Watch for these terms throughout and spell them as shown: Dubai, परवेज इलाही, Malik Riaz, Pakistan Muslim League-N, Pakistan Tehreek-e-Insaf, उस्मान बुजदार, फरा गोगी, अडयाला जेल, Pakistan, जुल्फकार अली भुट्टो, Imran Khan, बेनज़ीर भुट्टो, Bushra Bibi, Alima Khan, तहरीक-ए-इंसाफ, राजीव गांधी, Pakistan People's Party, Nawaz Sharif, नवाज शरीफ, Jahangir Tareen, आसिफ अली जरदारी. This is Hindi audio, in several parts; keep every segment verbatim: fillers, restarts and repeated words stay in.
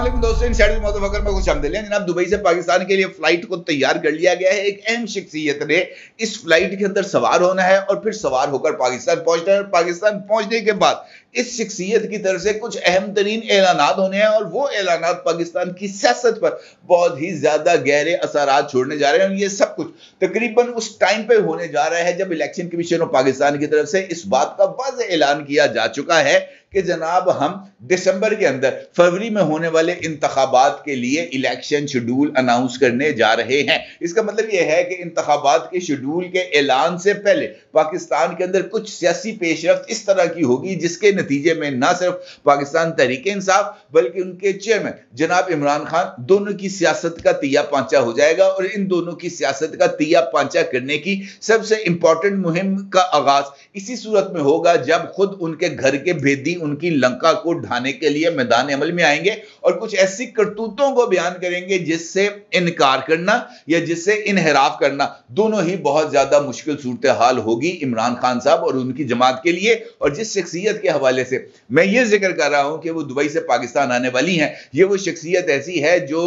अस्सलामुअलैकुम दोस्तों, इन शायद मुतफकर में खुश आमदीद है। जनाब दुबई से पाकिस्तान के लिए फ्लाइट को तैयार कर लिया गया है। एक अहम शख्सियत ने इस फ्लाइट के अंदर सवार होना है और फिर सवार होकर पाकिस्तान पहुंचना है और पाकिस्तान पहुंचने के बाद इस शख्सियत की तरफ से कुछ अहम तरीन ऐलानात होने हैं और वो ऐलानात पाकिस्तान की सियासत पर बहुत ही ज्यादा गहरे असरात छोड़ने जा रहे हैं। ये सब कुछ तकरीबन उस टाइम पे होने जा रहा है जब इलेक्शन कमीशन ऑफ पाकिस्तान की तरफ से इस बात का वाज़े ऐलान किया जा चुका है कि जनाब हम दिसंबर के अंदर फरवरी में होने वाले इंतखाबात के लिए इलेक्शन शेड्यूल अनाउंस करने जा रहे हैं। इसका मतलब यह है कि इंतखाबात के शेड्यूल के ऐलान से पहले पाकिस्तान के अंदर कुछ सियासी पेशरफ्त इस तरह की होगी जिसके नतीजे में ना सिर्फ पाकिस्तान तहरीक-ए- इंसाफ बल्कि उनके चेयरमैन जनाब इमरान खान दोनों की सियासत का तिया पांचा हो जाएगा और इन दोनों की सियासत का तिया पांचा करने की सबसे इंपॉर्टेंट मुहिम का आगाज इसी सूरत में होगा जब खुद उनके घर के भेदी उनकी लंका को ढाने के लिए मैदान अमल में आएंगे और कुछ ऐसी करतूतों को बयान करेंगे जिससे इनकार करना या जिससे इनहराफ करना दोनों ही बहुत ज्यादा मुश्किल सूरत हाल होगी इमरान खान साहब और उनकी जमात के लिए। और जिस शख्सियत के हवाले से मैं ये जिक्र कर रहा हूं कि वो दुबई से पाकिस्तान आने वाली हैं, ये वो शख्सियत ऐसी है जो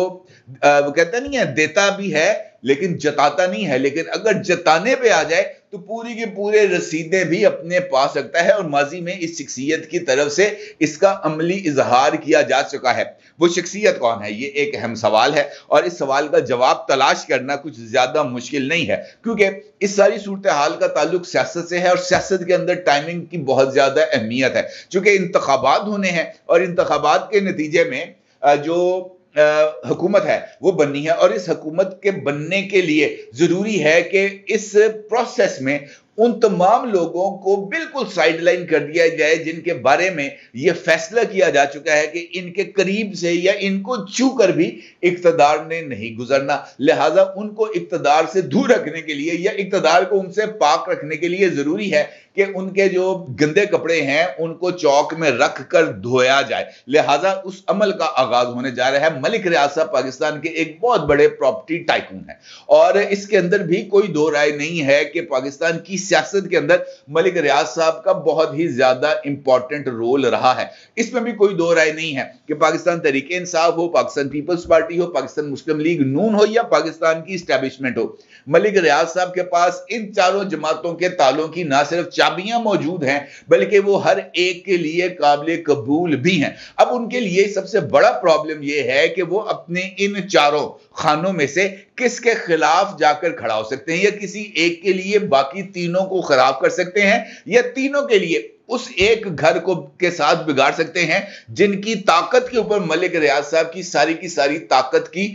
आ, वो कहता नहीं है देता भी है लेकिन जताता नहीं है, लेकिन अगर जताने पे आ जाए तो पूरी के पूरे रसीदें भी अपने पा सकता है। और माजी में इस शख्सियत की तरफ से इसका अमली इजहार किया जा चुका है। वो शख्सियत कौन है, ये एक अहम सवाल है और इस सवाल का जवाब तलाश करना कुछ ज्यादा मुश्किल नहीं है क्योंकि इस सारी सूरत हाल का ताल्लुक सियासत से है और सियासत के अंदर टाइमिंग की बहुत ज्यादा अहमियत है। चूंकि इंतखाबात होने हैं और इंतखाबात के नतीजे में जो हुकूमत है वो बननी है और इस हुकूमत के बनने के लिए ज़रूरी है कि इस प्रोसेस में उन तमाम लोगों को बिल्कुल साइडलाइन कर दिया जाए जिनके बारे में यह फैसला किया जा चुका है कि इनके करीब से या इनको छू कर भी इक़्तिदार ने नहीं गुजरना। लिहाजा उनको इक़्तिदार से दूर रखने के लिए या इक़्तिदार को उनसे पाक रखने के लिए ज़रूरी है कि उनके जो गंदे कपड़े हैं उनको चौक में रख कर धोया जाए। लिहाजा उस अमल का आगाज होने जा रहा है। मलिक रियाज साहब पाकिस्तान के एक बहुत बड़े प्रॉपर्टी टाइकून हैं और इसके अंदर भी कोई दो राय नहीं है कि पाकिस्तान की सियासत के अंदर मलिक रियाज साहब का बहुत ही ज्यादा इंपॉर्टेंट रोल रहा है। इसमें भी कोई दो राय नहीं है कि पाकिस्तान तहरीक-ए- इंसाफ हो, पाकिस्तान पीपल्स पार्टी हो, पाकिस्तान मुस्लिम लीग नून हो या पाकिस्तान की एस्टेब्लिशमेंट हो, मलिक रियाज साहब के पास इन चारों जमातों के तालों की ना सिर्फ चाबियां मौजूद हैं बल्कि वो हर एक के लिए काबिल कबूल भी हैं। अब उनके लिए सबसे बड़ा प्रॉब्लम यह है कि वो अपने इन चारों खानों में से किसके खिलाफ जाकर खड़ा हो सकते हैं या किसी एक के लिए बाकी तीनों को खराब कर सकते हैं या तीनों के लिए उस एक घर को के साथ बिगाड़ सकते हैं जिनकी ताकत के ऊपर मलिक रियाज साहब की सारी की सारी ताकत की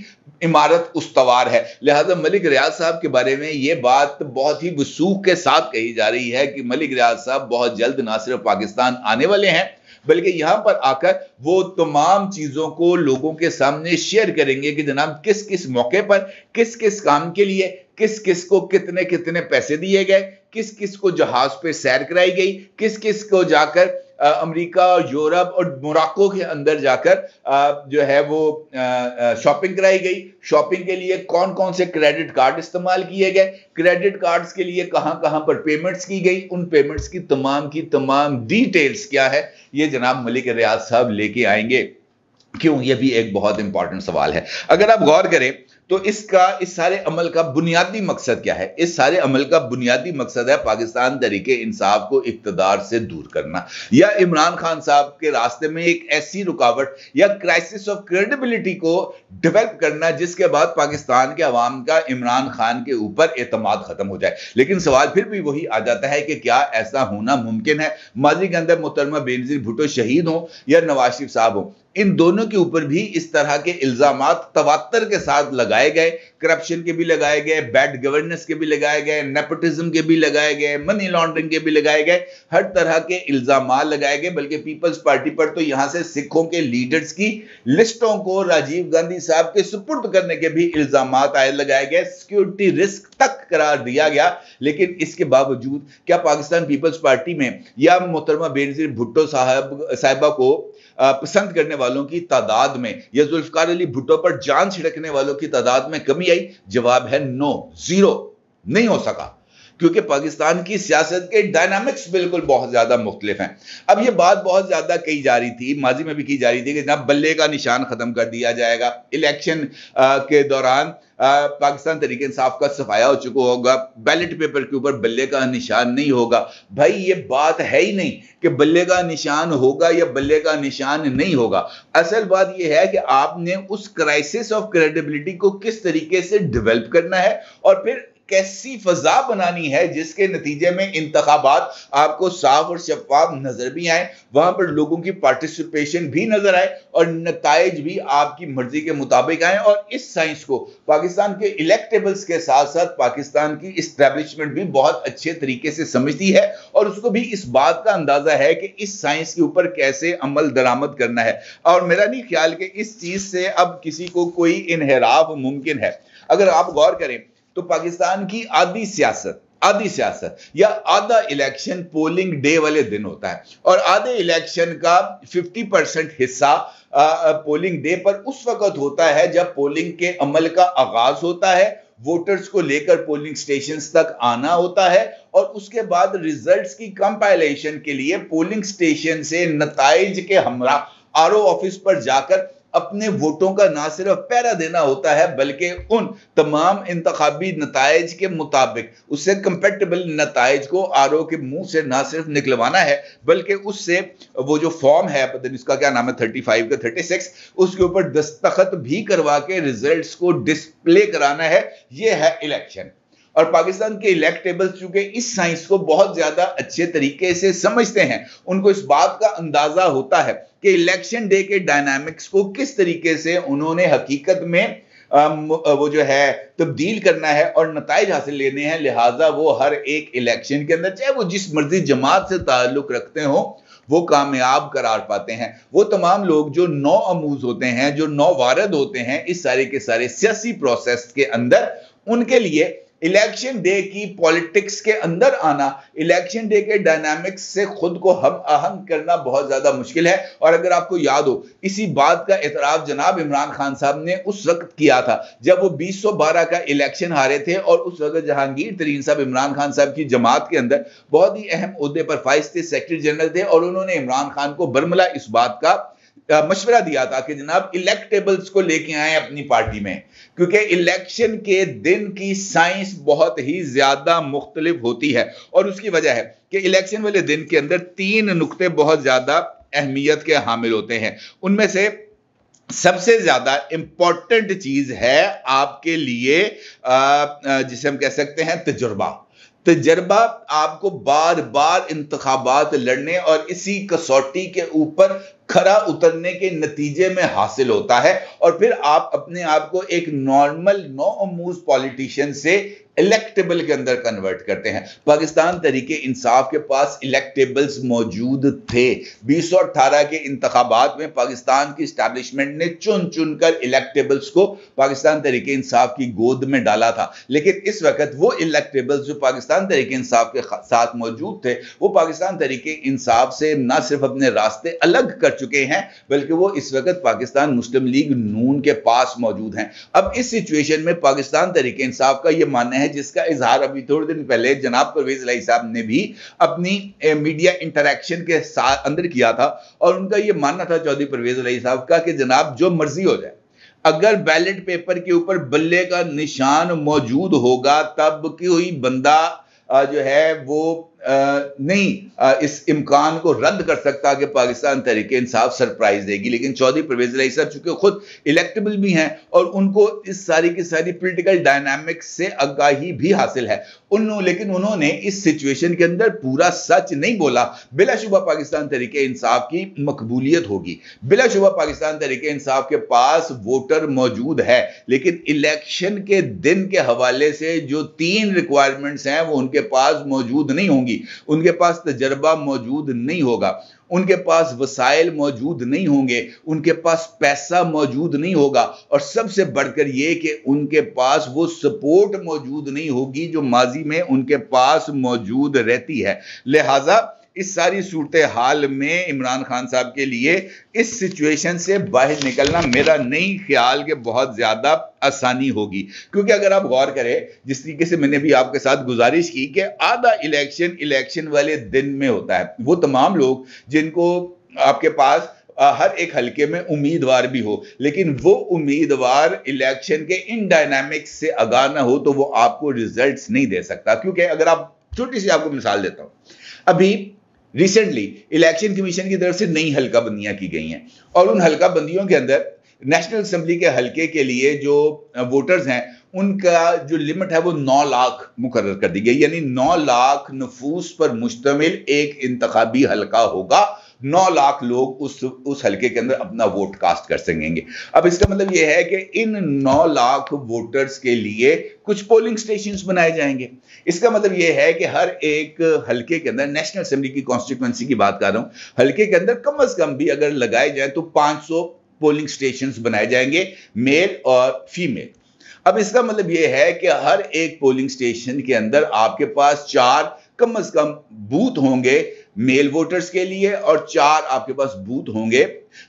इमारत उस्तवार है। लिहाजा मलिक रियाज साहब के बारे में यह बात बहुत ही वसूख के साथ कही जा रही है कि मलिक रियाज साहब बहुत जल्द ना सिर्फ पाकिस्तान आने वाले हैं बल्कि यहां पर आकर वो तमाम चीजों को लोगों के सामने शेयर करेंगे कि जनाब किस किस मौके पर किस किस काम के लिए किस किस को कितने कितने पैसे दिए गए, किस किस को जहाज पे सैर कराई गई, किस किस को जाकर अमेरिका और यूरोप और मोरक्को के अंदर जाकर जो है वो शॉपिंग कराई गई, शॉपिंग के लिए कौन कौन से क्रेडिट कार्ड इस्तेमाल किए गए, क्रेडिट कार्ड्स के लिए कहां कहां पर पेमेंट्स की गई, उन पेमेंट्स की तमाम की तमाम डिटेल्स क्या है, ये जनाब मलिक रियाज साहब लेके आएंगे। क्यों, ये भी एक बहुत इंपॉर्टेंट सवाल है। अगर आप गौर करें तो इसका इस सारे अमल का बुनियादी मकसद क्या है, इस सारे अमल का बुनियादी मकसद है पाकिस्तान तरीके इंसाफ को इक़्तिदार से दूर करना या इमरान खान साहब के रास्ते में एक ऐसी रुकावट या क्राइसिस ऑफ क्रेडिबिलिटी को डेवलप करना जिसके बाद पाकिस्तान के अवाम का इमरान खान के ऊपर एतमाद खत्म हो जाए। लेकिन सवाल फिर भी वही आ जाता है कि क्या ऐसा होना मुमकिन है। माजी के अंदर मोहतरमा बेनज़ीर भुट्टो शहीद हों या नवाज शरीफ साहब हों, इन दोनों के ऊपर भी इस तरह के इल्जामात तवातर के साथ लगाए गए, करप्शन के भी लगाए गए, बैड गवर्नेंस के भी लगाए गए, नेपोटिज्म के भी लगाए गए, मनी लॉन्ड्रिंग के भी लगाए गए, हर तरह के इल्जाम लगाए गए। बल्कि पीपल्स पार्टी पर तो यहां से सिखों के लीडर्स की लिस्टों को राजीव गांधी साहब के सुपुर्द करने के भी इल्जाम आए लगाए गए, सिक्योरिटी रिस्क तक करार दिया गया। लेकिन इसके बावजूद क्या पाकिस्तान पीपल्स पार्टी में या मोहतरमा बेनज़ीर भुट्टो साहब साहिबा को पसंद करने वालों की तादाद में या जुल्फकार अली भुट्टो पर जान छिड़कने वालों की तादाद में कमी आई? जवाब है नो, जीरो, नहीं हो सका। क्योंकि पाकिस्तान की सियासत के डायनामिक्स बिल्कुल बहुत ज़्यादा मुख्तलिफ हैं। अब ये बात बहुत ज़्यादा कही जा रही थी, माजी में भी की जा रही थी कि जनाब बल्ले का निशान ख़त्म कर दिया जाएगा, इलेक्शन के दौरान पाकिस्तान तहरीक इंसाफ का सफाया हो चुका होगा, बैलेट पेपर के ऊपर बल्ले का निशान नहीं होगा। भाई ये बात है ही नहीं कि बल्ले का निशान होगा या बल्ले का निशान नहीं होगा। असल बात यह है कि आपने उस क्राइसिस ऑफ क्रेडिबिलिटी को किस तरीके से डेवलप करना है और फिर कैसी फजा बनानी है जिसके नतीजे में इंतखाबात आपको साफ और शफाफ नजर भी आए, वहां पर लोगों की पार्टिसिपेशन भी नजर आए और नताइज भी आपकी मर्जी के मुताबिक आए। और इस साइंस को पाकिस्तान के इलेक्टेबल्स के साथ साथ पाकिस्तान की इस्टेब्लिशमेंट भी बहुत अच्छे तरीके से समझती है और उसको भी इस बात का अंदाजा है कि इस साइंस के ऊपर कैसे अमल दरामद करना है। और मेरा नहीं ख्याल कि इस चीज से अब किसी को कोई इनहराफ मुमकिन है। अगर आप गौर करें तो पाकिस्तान की आधी सियासत आधी सियासत या आधा इलेक्शन पोलिंग डे वाले दिन होता है और आधे इलेक्शन का पचास परसेंट हिस्सा पोलिंग डे पर उस वक्त होता है जब पोलिंग के अमल का आगाज होता है, वोटर्स को लेकर पोलिंग स्टेशंस तक आना होता है और उसके बाद रिजल्ट्स की कंपाइलेशन के लिए पोलिंग स्टेशन से नताइज के हमरा आर ओ ऑफिस पर जाकर अपने वोटों का ना सिर्फ पैरा देना होता है बल्कि उन तमाम इंतखाबी नताइज के मुताबिक उससे कंपेटेबल नताइज को आरओ के मुंह से ना सिर्फ निकलवाना है बल्कि उससे वो जो फॉर्म है, पता नहीं उसका क्या नाम है, पैंतीस का छत्तीस, उसके ऊपर दस्तखत भी करवा के रिजल्ट्स को डिस्प्ले कराना है। ये है इलेक्शन। और पाकिस्तान के इलेक्टेबल्स चूंकि इस साइंस को बहुत ज्यादा अच्छे तरीके से समझते हैं, उनको इस बात का अंदाजा होता है कि इलेक्शन डे के डायनामिक्स को किस तरीके से उन्होंने हकीकत में वो जो है तब्दील करना है और नताइज हासिल लेने हैं। लिहाजा वो हर एक इलेक्शन के अंदर, चाहे वो जिस मर्जी जमात से ताल्लुक रखते हों, वो कामयाब करार पाते हैं। वो तमाम लोग जो नौ अमूज होते हैं, जो नौ वारद होते हैं इस सारे के सारे सियासी प्रोसेस के अंदर, उनके लिए इलेक्शन डे की पॉलिटिक्स के अंदर आना, इलेक्शन डे के डायनामिक्स से खुद को हम आहंग करना बहुत ज़्यादा मुश्किल है। और अगर आपको याद हो, इसी बात का एतराफ़ जनाब इमरान खान साहब ने उस वक्त किया था जब वो बीस सौ बारह का इलेक्शन हारे थे और उस वक्त जहांगीर तरीन साहब इमरान खान साहब की जमात के अंदर बहुत ही अहम ओहदे पर फाइज थे, सेक्रेटरी जनरल थे, और उन्होंने इमरान खान को बरमला इस बात का मशवरा दिया था कि जनाब इलेक्टेबल्स को लेके आए अपनी पार्टी में, क्योंकि इलेक्शन के दिन की साइंस बहुत ही ज्यादा मुख्तलिफ होती है। और उसकी वजह है कि इलेक्शन वाले दिन के अंदर तीन नुक्ते बहुत ज्यादा अहमियत के हामिल होते हैं। उनमें से सबसे ज्यादा इंपॉर्टेंट चीज है आपके लिए जिसे हम कह सकते हैं तजुर्बा। तजर्बा आपको बार बार इंतखाबात लड़ने और इसी कसौटी के ऊपर खरा उतरने के नतीजे में हासिल होता है और फिर आप अपने आप को एक नॉर्मल नो अमूज पॉलिटिशियन से इलेक्टेबल के अंदर कन्वर्ट करते हैं। पाकिस्तान तहरीक इंसाफ के पास इलेक्टेबल्स मौजूद थे। बीस सौ अठारह के इंतखाबात में पाकिस्तान की इस्टेब्लिशमेंट ने चुन चुनकर इलेक्टेबल्स को पाकिस्तान तहरीक इंसाफ की गोद में डाला था, लेकिन इस वक्त वो इलेक्टेबल्स जो पाकिस्तान तहरीक इंसाफ के साथ मौजूद थे वो पाकिस्तान तहरीक इंसाफ से ना सिर्फ अपने रास्ते अलग कर चुके हैं बल्कि वो इस वक्त पाकिस्तान मुस्लिम लीग नून के पास मौजूद हैं। अब इस सिचुएशन में पाकिस्तान तहरीक इंसाफ का ये मानना है, जिसका इजहार अभी थोड़े दिन पहले जनाब परवेज इलाही साहब ने भी अपनी मीडिया इंटरेक्शन के साथ अंदर किया था, और उनका यह मानना था चौधरी परवेज इलाही साहब का कि जनाब जो मर्जी हो जाए, अगर बैलेट पेपर के ऊपर बल्ले का निशान मौजूद होगा तब कोई बंदा जो है वो आ, नहीं आ, इस इम्कान को रद्द कर सकता कि पाकिस्तान तहरीक इंसाफ सरप्राइज देगी। लेकिन चौधरी परवेज इलाही साहब चूंकि खुद इलेक्टेबल भी हैं और उनको इस सारी की सारी पॉलिटिकल डायनामिक्स से आगाही भी हासिल है, उन लेकिन उन्होंने इस सिचुएशन के अंदर पूरा सच नहीं बोला। बिलाशुबा पाकिस्तान तहरीक इंसाफ की मकबूलियत होगी, बिलाशुबा पाकिस्तान तहरीक इंसाफ के पास वोटर मौजूद है, लेकिन इलेक्शन के दिन के हवाले से जो तीन रिक्वायरमेंट्स हैं वो उनके पास मौजूद नहीं होंगी। उनके पास तजर्बा मौजूद नहीं होगा, उनके पास वसाइल मौजूद नहीं होंगे, उनके पास पैसा मौजूद नहीं होगा, और सबसे बढ़कर यह कि उनके पास वो सपोर्ट मौजूद नहीं होगी जो माजी में उनके पास मौजूद रहती है। लिहाजा इस सारी सूरत हाल में इमरान खान साहब के लिए इस सिचुएशन से बाहर निकलना मेरा नहीं ख्याल कि बहुत ज़्यादा आसानी होगी, क्योंकि अगर आप गौर करें जिस तरीके से मैंने भी आपके साथ गुजारिश की कि आधा इलेक्शन इलेक्शन वाले दिन में होता है, वो तमाम लोग जिनको आपके पास हर एक हलके में उम्मीदवार भी हो लेकिन वो उम्मीदवार इलेक्शन के इन डायनामिक्स से आगा ना हो तो वो आपको रिजल्ट्स नहीं दे सकता। क्योंकि अगर आप छोटी सी आपको मिसाल देता हूँ, अभी रिसेंटली इलेक्शन कमीशन की तरफ से नई हलका बंदियाँ की गई हैं और उन हलका बंदियों के अंदर नेशनल असम्बली के हलके के लिए जो वोटर्स हैं उनका जो लिमिट है वो नौ लाख मुकर्रर कर दी गई, यानी नौ लाख नफूस पर मुश्तमिल एक इंतखाबी हलका होगा, नौ लाख लोग उस उस हलके के अंदर अपना वोट कास्ट कर सकेंगे। अब इसका मतलब यह है कि इन नौ लाख वोटर्स के लिए कुछ पोलिंग स्टेशंस बनाए जाएंगे। इसका मतलब यह है कि हर एक हलके के अंदर, नेशनल असेंबली की कॉन्स्टिट्यूएंसी की बात कर रहा हूं, हलके के अंदर कम अज कम भी अगर लगाए जाए तो पांच सौ पोलिंग स्टेशंस बनाए जाएंगे, मेल और फीमेल। अब इसका मतलब यह है कि हर एक पोलिंग स्टेशन के अंदर आपके पास चार कम अज कम बूथ होंगे मेल वोटर्स के लिए और चार आपके पास बूथ होंगे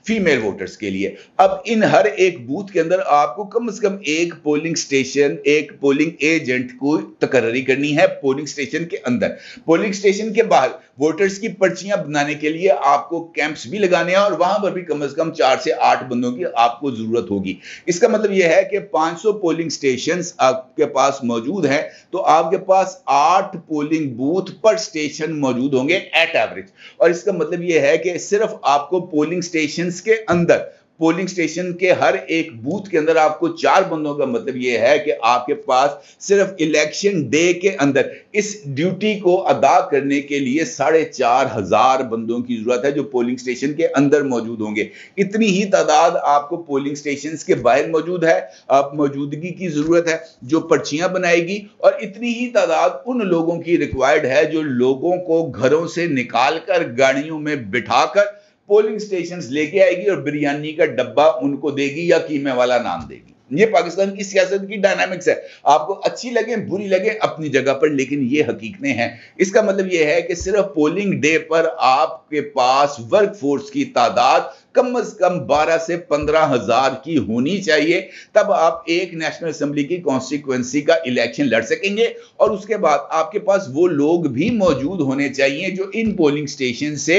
फीमेल वोटर्स के लिए। अब इन हर एक बूथ के अंदर आपको कम से कम एक पोलिंग स्टेशन, एक पोलिंग एजेंट को तकर्री करनी है पोलिंग स्टेशन के अंदर। पोलिंग स्टेशन के बाहर वोटर्स की पर्चियां बनाने के लिए आपको कैंप्स भी लगाने हैं और वहां पर भी कम से कम चार से आठ बंदों की आपको जरूरत होगी। इसका मतलब यह है कि पांच सौ पोलिंग स्टेशन आपके पास मौजूद हैं तो आपके पास आठ पोलिंग बूथ पर स्टेशन मौजूद होंगे एट एवरेज। और इसका मतलब यह है कि सिर्फ आपको पोलिंग स्टेशन के अंदर, पोलिंग स्टेशन के हर एक बूथ के अंदर आपको चार बंदों का मतलब यह है कि आपके पास सिर्फ इलेक्शन डे के अंदर इस ड्यूटी को अदा करने के लिए साढ़े चार हजार बंदों की जरूरत है जो पोलिंग स्टेशन के अंदर मौजूद होंगे। इतनी ही तादाद आपको पोलिंग स्टेशंस के बाहर मौजूद है आप मौजूदगी की जरूरत है जो पर्चियां बनाएगी, और इतनी ही तादाद उन लोगों की रिक्वायर्ड है जो लोगों को घरों से निकालकर गाड़ियों में बिठाकर पोलिंग स्टेशंस लेके आएगी और बिरयानी का डब्बा उनको देगी या कीमे वाला नाम देगी। ये पाकिस्तान की सियासत की डायनामिक्स है, आपको अच्छी लगे बुरी लगे अपनी जगह पर, लेकिन ये हकीकतें हैं। इसका मतलब ये है कि सिर्फ पोलिंग डे पर आपके पास वर्क फोर्स की तादाद कम अज कम बारह से पंद्रह हजार की होनी चाहिए, तब आप एक नेशनल असेंबली की कॉन्स्टिट्यूएंसी का इलेक्शन लड़ सकेंगे। और उसके बाद आपके पास वो लोग भी मौजूद होने चाहिए जो इन पोलिंग स्टेशन से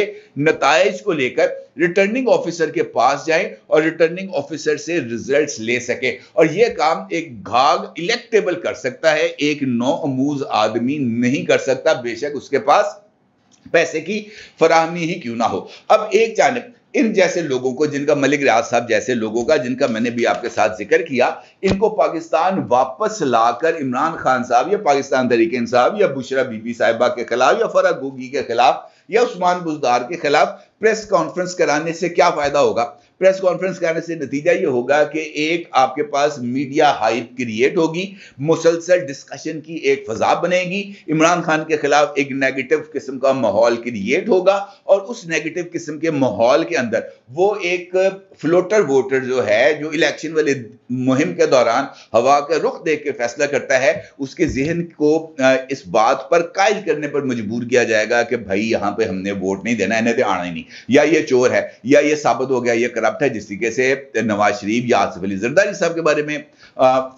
नताइज को लेकर रिटर्निंग ऑफिसर के पास जाए और रिटर्निंग ऑफिसर से रिजल्ट्स ले सके, और यह काम एक घाघ इलेक्टेबल कर सकता है, एक नौ अमूज आदमी नहीं कर सकता, बेशक उसके पास पैसे की फराहमी ही क्यों ना हो। अब एक जानब इन जैसे लोगों को, जिनका मलिक रियाज साहब जैसे लोगों का जिनका मैंने भी आपके साथ जिक्र किया, इनको पाकिस्तान वापस लाकर इमरान खान साहब या पाकिस्तान तहरीक इंसाफ या बुशरा बीबी साहिबा के खिलाफ या फरा गोगी के खिलाफ या उस्मान बुजदार के खिलाफ प्रेस कॉन्फ्रेंस कराने से क्या फायदा होगा? प्रेस कॉन्फ्रेंस कराने से नतीजा ये होगा कि एक आपके पास मीडिया हाइप क्रिएट होगी, मुसलसल डिस्कशन की एक फजा बनेगी, इमरान खान के खिलाफ एक नेगेटिव किस्म का माहौल क्रिएट होगा, और उस नेगेटिव किस्म के माहौल के अंदर वो एक फ्लोटर वोटर जो है जो इलेक्शन वाले मुहिम के दौरान हवा का रुख देख के फैसला करता है, उसके जहन को इस बात पर कायल करने पर मजबूर किया जाएगा कि भाई यहाँ पे हमने वोट नहीं देना, इन्हें आना ही नहीं, या ये चोर है या ये साबित हो गया ये करप्ट है, जिस तरीके से नवाज शरीफ या आसिफ अली जरदारी साहब के बारे में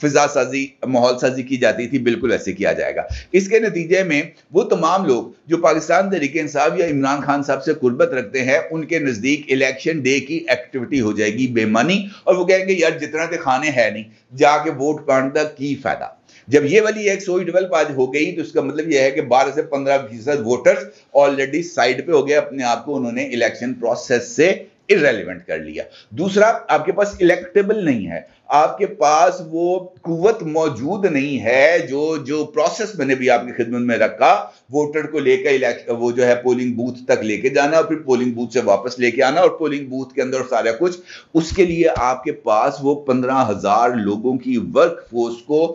फिजा साजी माहौल साजी की जाती थी, बिल्कुल ऐसे किया जाएगा। इसके नतीजे में वो तमाम लोग जो पाकिस्तान तहरीक इंसाफ या इमरान खान साहब से कुर्बत रखते हैं उनके नजदीक इलेक्शन डे की एक्टिविटी हो जाएगी बेमानी, और वो कहेंगे यार जितना तो खाने है नहीं, जाके वोट पाने का की फायदा। जब ये वाली एक सौ डेवलप आज हो गई तो इसका मतलब यह है कि बारह से पंद्रह फीसद वोटर्स ऑलरेडी साइड पे हो गए, अपने आप को उन्होंने इलेक्शन प्रोसेस से इररेलेवेंट कर लिया। दूसरा, आपके पास इलेक्टेबल नहीं है, आपके पास वो कुवत मौजूद नहीं है जो जो प्रोसेस मैंने भी आपकी खिदमत में रखा, वोटर को लेकर इलेक्शन वो जो है पोलिंग बूथ तक लेके जाना और फिर पोलिंग बूथ से वापस लेके आना और पोलिंग बूथ के अंदर सारा कुछ, उसके लिए आपके पास वो पंद्रह हजार लोगों की वर्क फोर्स को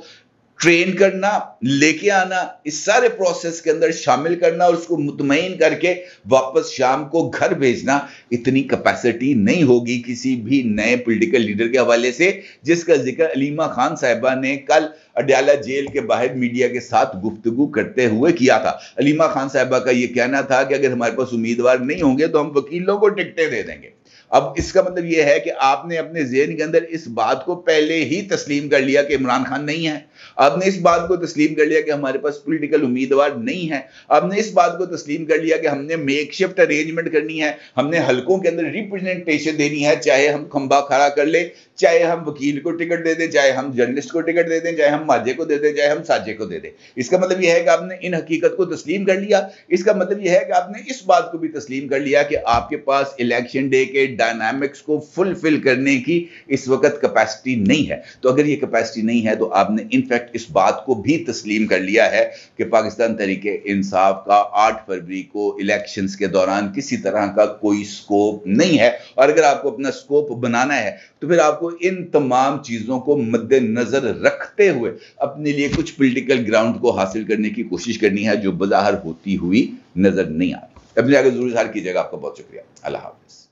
ट्रेन करना, लेके आना, इस सारे प्रोसेस के अंदर शामिल करना और उसको मुतमईन करके वापस शाम को घर भेजना, इतनी कैपेसिटी नहीं होगी किसी भी नए पॉलिटिकल लीडर के हवाले से, जिसका जिक्र अलीमा खान साहिबा ने कल अडयाला जेल के बाहर मीडिया के साथ गुफ्तगू करते हुए किया था। अलीमा खान साहिबा का यह कहना था कि अगर हमारे पास उम्मीदवार नहीं होंगे तो हम वकीलों को टिकटें दे देंगे। अब इसका मतलब यह है कि आपने अपने ज़हन के अंदर इस बात को पहले ही तस्लीम कर लिया कि इमरान खान नहीं है, आपने इस बात को तस्लीम कर लिया कि हमारे पास पॉलिटिकल उम्मीदवार नहीं है, आपने इस बात को तस्लीम कर लिया कि हमने मेकशिफ्ट अरेंजमेंट करनी है, हमने हलकों के अंदर रिप्रेजेंटेशन देनी है, चाहे हम खंबा खड़ा कर ले, चाहे हम वकील को टिकट दे दें, चाहे हम जर्नलिस्ट को टिकट दे दें, चाहे हम माजे को दे दें, चाहे हम साजे को दे दें। इसका मतलब यह है कि आपने इन हकीकत को तस्लीम कर लिया। इसका मतलब यह है कि आपने इस बात को भी तस्लीम कर लिया कि आपके पास इलेक्शन डे के डायनामिक्स को फुलफिल करने की इस वक्त कैपेसिटी नहीं है। तो अगर ये कैपेसिटी नहीं है तो आपने इनफैक्ट इस बात को भी तस्लीम कर लिया है कि पाकिस्तान तहरीक इंसाफ का आठ फरवरी को इलेक्शंस के दौरान किसी तरह का कोई स्कोप नहीं है, और अगर आपको अपना स्कोप बनाना है तो फिर आपको इन तमाम चीजों को मद्देनजर रखते हुए अपने लिए कुछ पॉलिटिकल ग्राउंड को हासिल करने की कोशिश करनी है जो बज़ाहिर होती हुई नजर नहीं आ रही। अपने आगे जरूर इज़हार कीजिएगा। आपका बहुत शुक्रिया। अल्लाह हाफिज़।